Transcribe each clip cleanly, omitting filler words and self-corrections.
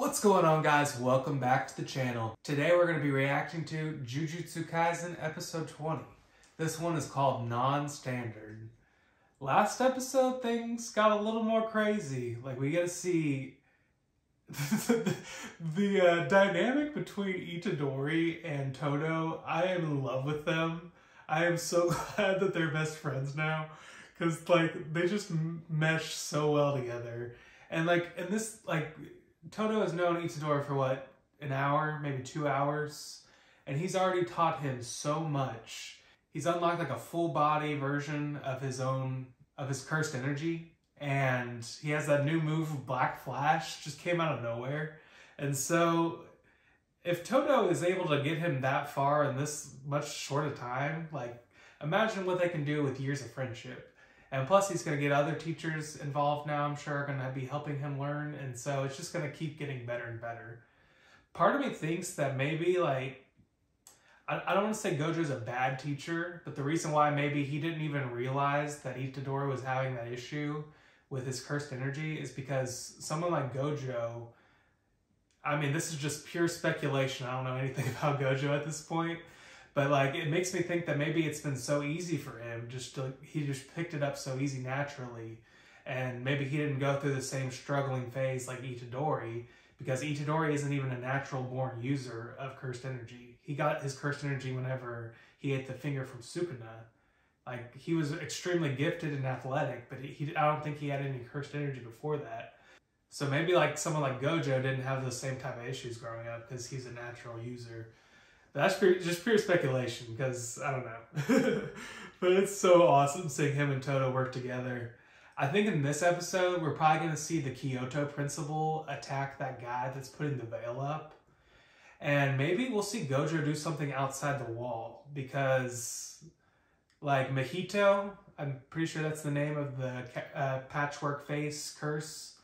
What's going on, guys? Welcome back to the channel. Today we're going to be reacting to Jujutsu Kaisen episode 20. This one is called Non-Standard. Last episode things got a little more crazy. Like, we get to see the dynamic between Itadori and Todou. I am in love with them. I am so glad that they're best friends now, because like they just mesh so well together. And Todou has known Itadori for what, an hour, maybe 2 hours, and he's already taught him so much. He's unlocked like a full body version of his cursed energy, and he has that new move, Black Flash, just came out of nowhere. And so if Todou is able to get him that far in this much shorter time, like, imagine what they can do with years of friendship. And plus, he's going to get other teachers involved now, I'm sure, are going to be helping him learn. And so it's just going to keep getting better and better. Part of me thinks that maybe, like, I don't want to say Gojo's a bad teacher, but the reason why maybe he didn't even realize that Itadori was having that issue with his cursed energy is because someone like Gojo, I mean, this is just pure speculation. I don't know anything about Gojo at this point. But, like, it makes me think that maybe it's been so easy for him. He just picked it up so easy naturally. And maybe he didn't go through the same struggling phase like Itadori, because Itadori isn't even a natural-born user of cursed energy. He got his cursed energy whenever he ate the finger from Sukuna. Like, he was extremely gifted and athletic, but I don't think he had any cursed energy before that. So maybe, like, someone like Gojo didn't have those same type of issues growing up because he's a natural user. That's just pure speculation, because I don't know. But it's so awesome seeing him and Todou work together. I think in this episode, we're probably going to see the Kyoto principal attack that guy that's putting the veil up. And maybe we'll see Gojo do something outside the wall, because, like, Mahito, I'm pretty sure that's the name of the patchwork face curse.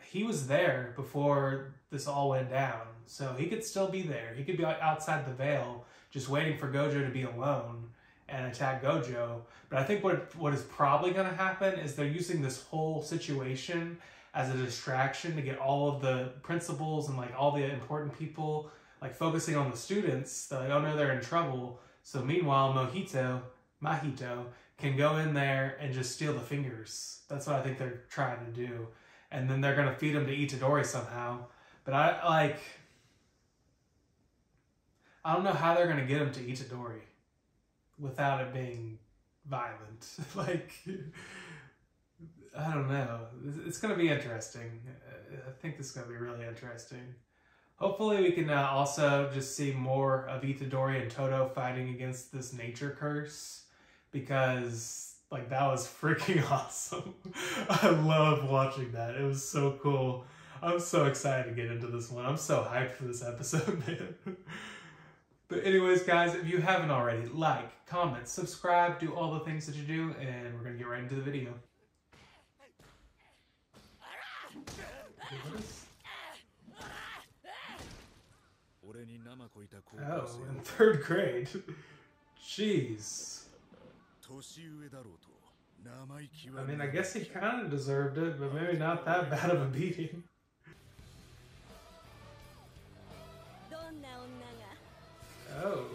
He was there before this all went down, so he could still be there. He could be outside the veil, just waiting for Gojo to be alone and attack Gojo. But I think what is probably going to happen is they're using this whole situation as a distraction to get all of the principals and, like, all the important people, like, focusing on the students. They're like, oh no, they're in trouble. So meanwhile, Mahito can go in there and just steal the fingers. That's what I think they're trying to do. And then they're going to feed him to Itadori somehow. But I don't know how they're going to get him to Itadori without it being violent. Like, I don't know. It's going to be interesting. I think it's going to be really interesting. Hopefully we can also just see more of Itadori and Todou fighting against this nature curse, because, like, that was freaking awesome. I love watching that. It was so cool. I'm so excited to get into this one. I'm so hyped for this episode, man. But anyways, guys, if you haven't already, like, comment, subscribe, do all the things that you do, and we're going to get right into the video. Oh, in 3rd grade. Jeez. I mean, I guess he kind of deserved it, but maybe not that bad of a beating. Oh.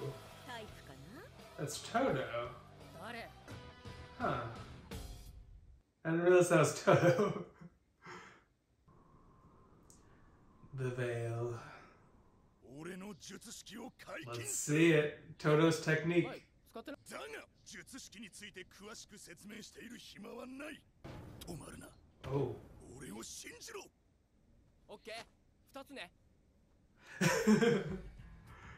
That's Todou. Huh. I didn't realize that was Todou. The veil. Let's see it. Todou's technique. Oh.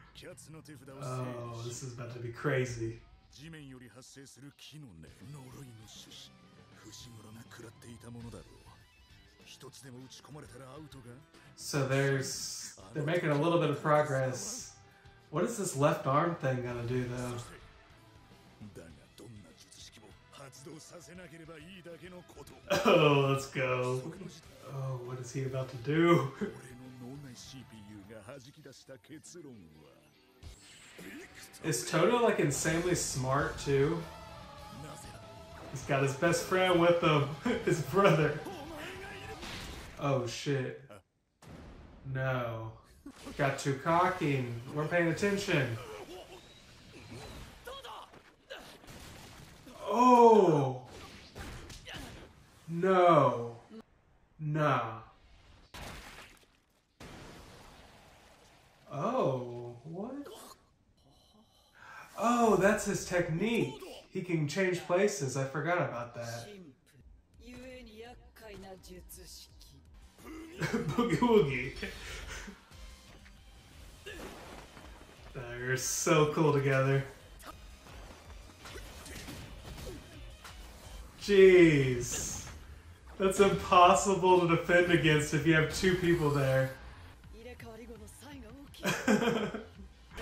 Oh, this is about to be crazy. So they're making a little bit of progress. What is this left arm thing gonna do, though? Oh, let's go. Oh, what is he about to do? Is Todou, like, insanely smart too? He's got his best friend with him, his brother. Oh shit. No. Got too cocky. We're paying attention. Oh! No. Nah. Oh, what? Oh, that's his technique. He can change places. I forgot about that. Boogie Woogie. They're so cool together. Jeez. That's impossible to defend against if you have two people there.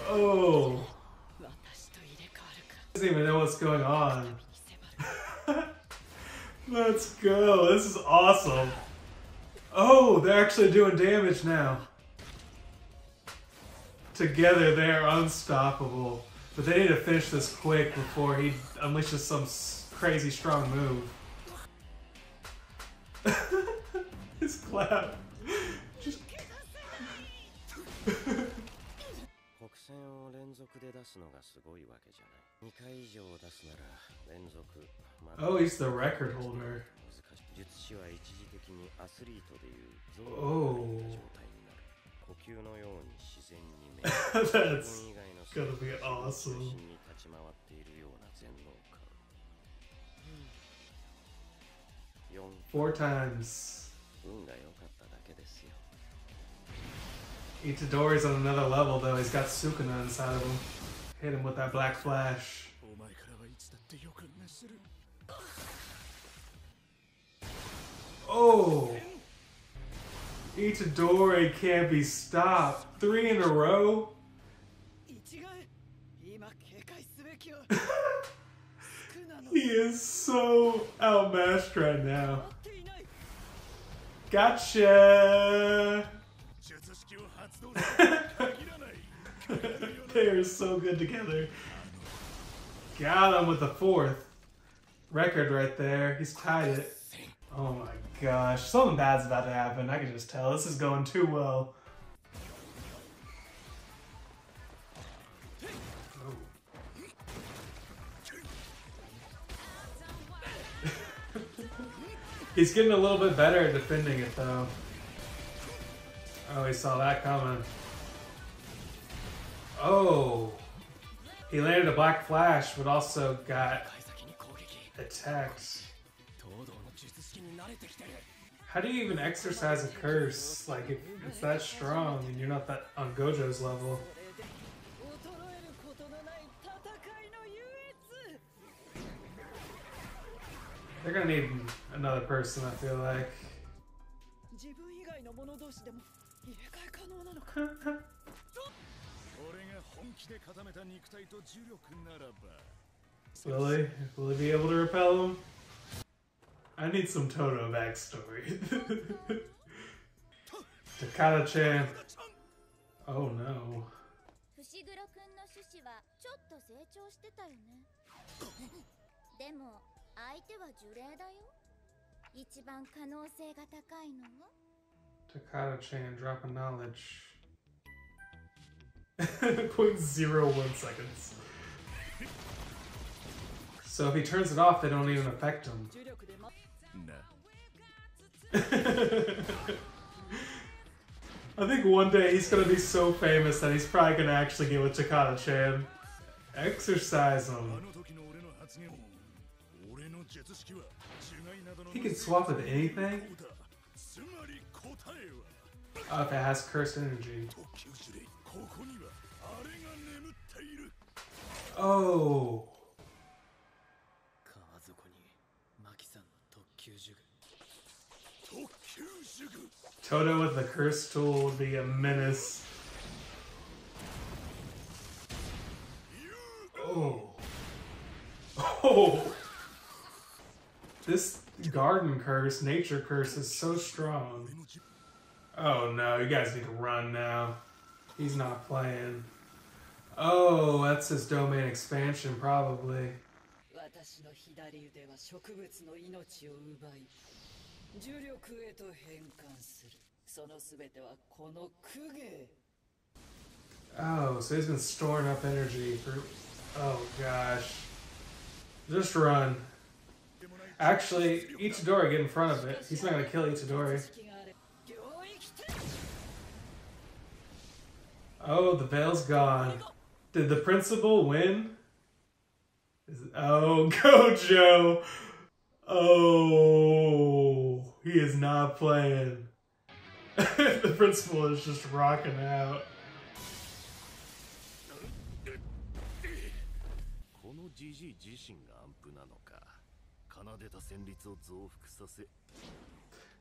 Oh. Doesn't even know what's going on. Let's go. This is awesome. Oh, they're actually doing damage now. Together, they are unstoppable. But they need to finish this quick before he unleashes some crazy strong move. His clap. Just... Oh, he's the record holder. Oh. That's gonna be awesome. Four times. Itadori's on another level though, he's got Sukuna inside of him. Hit him with that Black Flash. Oh! Itadori can't be stopped. 3 in a row? He is so outmatched right now. Gotcha! They are so good together. Got him with the 4th. Record right there. He's tied it. Oh my gosh. Something bad's about to happen. I can just tell. This is going too well. He's getting a little bit better at defending it though. Oh, he saw that coming. Oh. He landed a Black Flash, but also got attacked. How do you even exercise a curse? Like, if it's that strong and you're not that on Gojo's level. They're gonna need another person, I feel like. Will he be able to repel him? I need some Todou backstory. Takata-chan. Oh no. Takata-chan dropping knowledge. 0.01 seconds. So if he turns it off, they don't even affect him. No. I think one day he's gonna be so famous that he's probably gonna actually get with Takata-chan. Exercise him. He can swap with anything? Oh, if it has Cursed Energy. Oh! Todou with the curse tool would be a menace. Oh. Oh! This garden curse, nature curse, is so strong. Oh no, you guys need to run now. He's not playing. Oh, that's his domain expansion, probably. Oh, so he's been storing up energy for... Oh, gosh. Just run. Actually, Itadori get in front of it. He's not gonna kill Itadori. Oh, the veil's gone. Did the principal win? Oh, Gojo! Oh, he is not playing. The principal is just rocking out.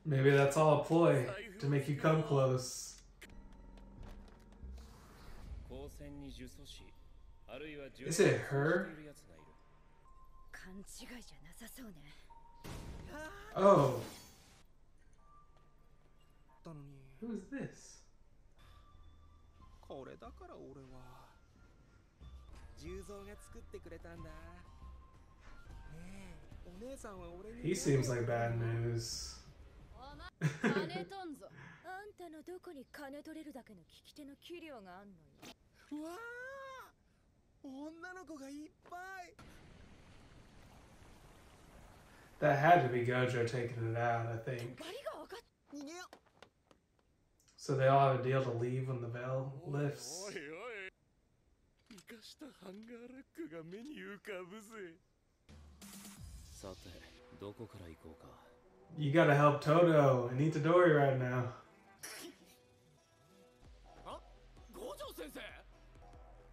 Maybe that's all a ploy to make you come close. Is it her? Oh. Who is this? He seems like bad news. That had to be Gojo taking it out, I think. So they all have a deal to leave when the veil lifts. You gotta help Todou and Itadori right now.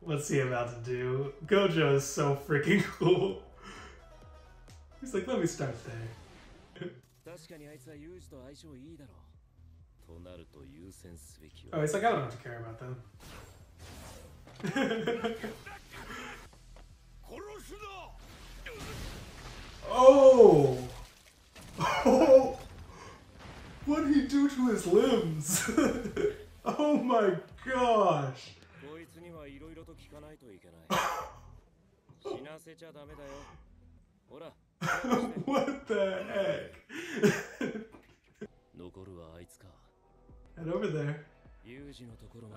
What's he about to do? Gojo is so freaking cool. He's like, let me start there. Oh, he's like, I don't have to care about them. Oh! Oh! What did he do to his limbs? Oh my gosh! What the heck? And over there.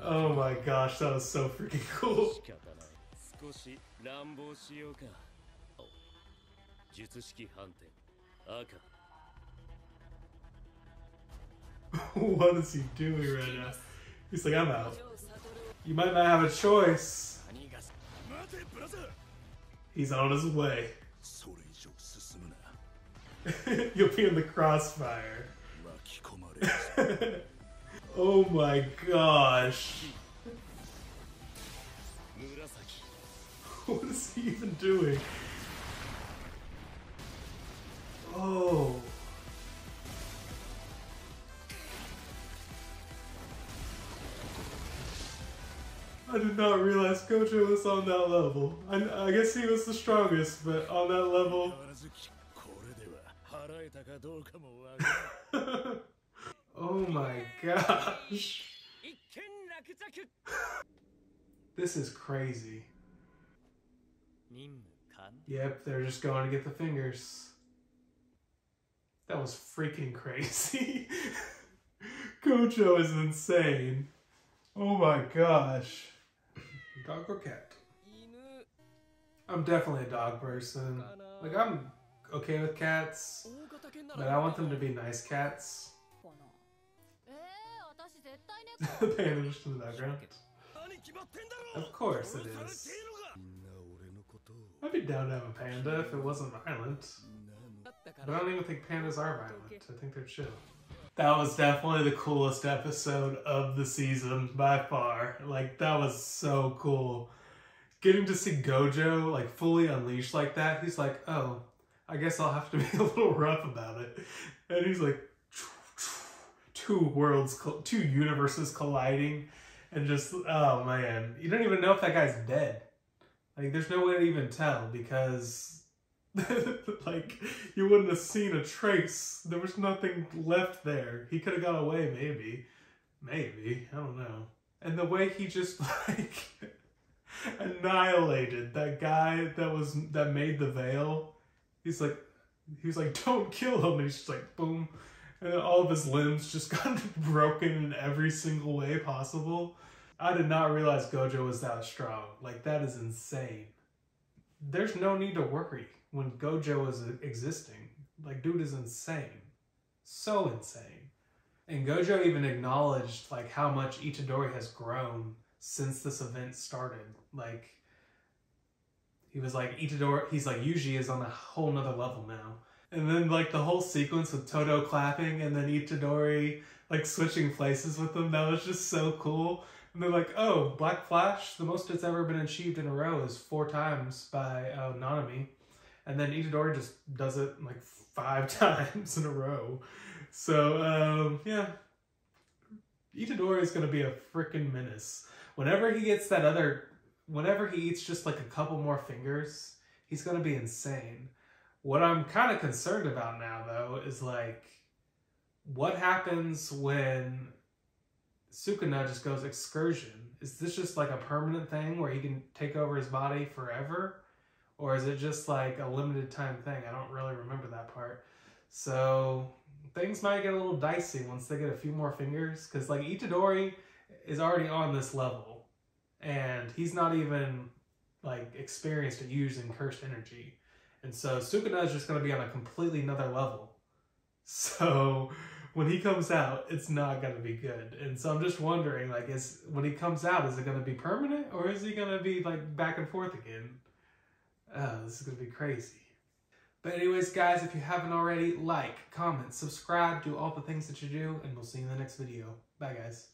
Oh my gosh, that was so freaking cool. What is he doing right now? He's like, I'm out. You might not have a choice. He's on his way. You'll be in the crossfire. Oh my gosh. What is he even doing? Oh. I did not realize Gojo was on that level. I guess he was the strongest, but on that level... Oh my gosh. This is crazy. Yep, they're just going to get the fingers. That was freaking crazy. Gojo is insane. Oh my gosh. Dog or cat? I'm definitely a dog person. Like, I'm okay with cats, but I want them to be nice cats. The pain is in the background. Of course it is. I'd be down to have a panda if it wasn't violent. But I don't even think pandas are violent. I think they're chill. That was definitely the coolest episode of the season by far. Like, that was so cool. Getting to see Gojo, like, fully unleashed like that, he's like, oh, I guess I'll have to be a little rough about it. And he's like, two universes colliding, and just, oh man. You don't even know if that guy's dead. Like, there's no way to even tell, because... like, you wouldn't have seen a trace. There was nothing left there. He could have got away, maybe. Maybe. I don't know. And the way he just, like, annihilated that guy that made the veil. He was like, don't kill him. And he's just like, boom. all of his limbs just got broken in every single way possible. I did not realize Gojo was that strong. Like, that is insane. There's no need to worry when Gojo is existing. Like, dude is insane. So insane. And Gojo even acknowledged, like, how much Itadori has grown since this event started. Like, he was like, Itadori, he's like, Yuuji is on a whole nother level now. And then, like, the whole sequence with Todou clapping and then Itadori, like, switching places with them, that was just so cool. And they're like, oh, Black Flash, the most it's ever been achieved in a row is 4 times by Nanami. And then Itadori just does it, like, 5 times in a row. So, yeah. Itadori is going to be a freaking menace. Whenever he gets that other... Whenever he eats just, like, a couple more fingers, he's going to be insane. What I'm kind of concerned about now, though, is, like, what happens when Sukuna just goes excursion? Is this just, like, a permanent thing where he can take over his body forever? Or is it just, like, a limited time thing? I don't really remember that part. So things might get a little dicey once they get a few more fingers. Because, like, Itadori is already on this level. And he's not even, like, experienced at using Cursed Energy. And so Sukuna is just going to be on a completely another level. So when he comes out, it's not going to be good. And so I'm just wondering, like, when he comes out, is it going to be permanent? Or is he going to be, like, back and forth again? Oh, this is going to be crazy. But anyways, guys, if you haven't already, like, comment, subscribe, do all the things that you do. And we'll see you in the next video. Bye, guys.